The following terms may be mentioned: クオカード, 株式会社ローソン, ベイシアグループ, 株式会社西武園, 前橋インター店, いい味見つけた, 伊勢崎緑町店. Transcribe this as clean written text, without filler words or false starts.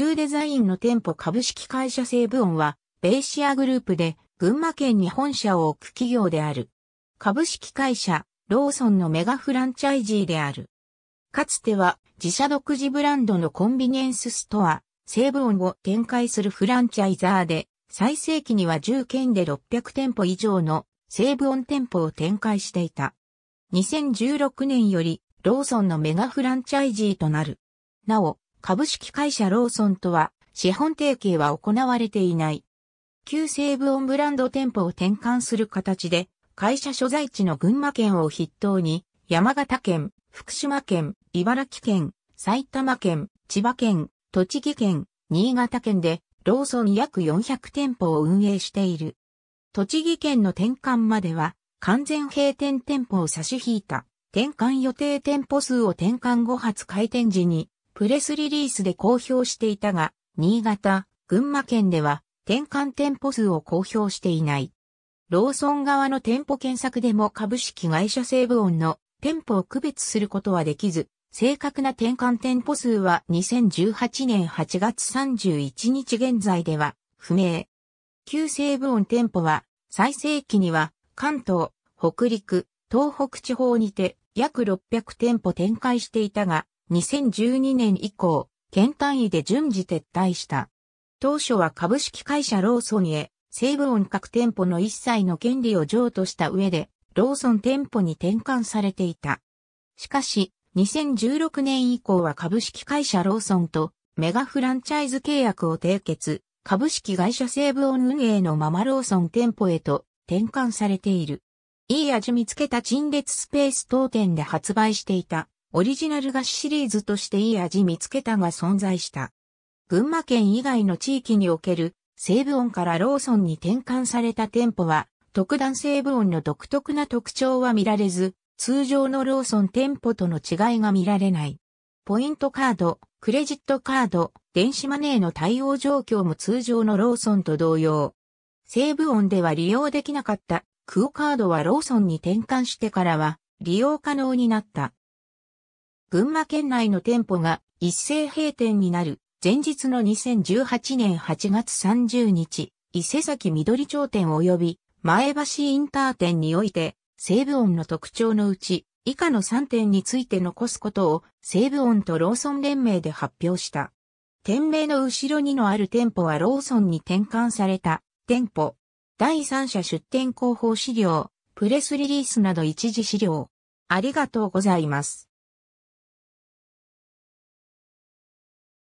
旧デザインの店舗株式会社西武園は、ベイシアグループで群馬県に本社を置く企業である。株式会社、ローソンのメガフランチャイジーである。かつては自社独自ブランドのコンビニエンスストア、西武園を展開するフランチャイザーで、最盛期には10県で600店舗以上の西武園店舗を展開していた。2016年よりローソンのメガフランチャイジーとなる。なお、株式会社ローソンとは資本提携は行われていない。旧西武園ブランド店舗を転換する形で、会社所在地の群馬県を筆頭に、山形県、福島県、茨城県、埼玉県、千葉県、栃木県、新潟県で、ローソン約400店舗を運営している。栃木県の転換までは、完全閉店店舗を差し引いた、転換予定店舗数を転換後初開店時に、プレスリリースで公表していたが、新潟、群馬県では、転換店舗数を公表していない。ローソン側の店舗検索でも株式会社西武園の店舗を区別することはできず、正確な転換店舗数は2018年8月31日現在では不明。旧西武園店舗は最盛期には関東、北陸、東北地方にて約600店舗展開していたが、2012年以降、県単位で順次撤退した。当初は株式会社ローソンへ、西武園各店舗の一切の権利を譲渡した上で、ローソン店舗に転換されていた。しかし、2016年以降は株式会社ローソンとメガフランチャイズ契約を締結、株式会社西武園運営のままローソン店舗へと転換されている。いい味見つけた陳列スペース当店で発売していた、オリジナル菓子シリーズとしていい味見つけたが存在した。群馬県以外の地域における西武園からローソンに転換された店舗は特段西武園の独特な特徴は見られず通常のローソン店舗との違いが見られない。ポイントカード、クレジットカード、電子マネーの対応状況も通常のローソンと同様。西武園では利用できなかったクオカードはローソンに転換してからは利用可能になった。群馬県内の店舗が一斉閉店になる。前日の2018年8月30日、伊勢崎緑町店及び前橋インター店において、西武園の特徴のうち、以下の3点について残すことを西武園とローソン連名で発表した。店名の後ろにのある店舗はローソンに転換された店舗。第三者出店広報資料、プレスリリースなど一次資料。ありがとうございます。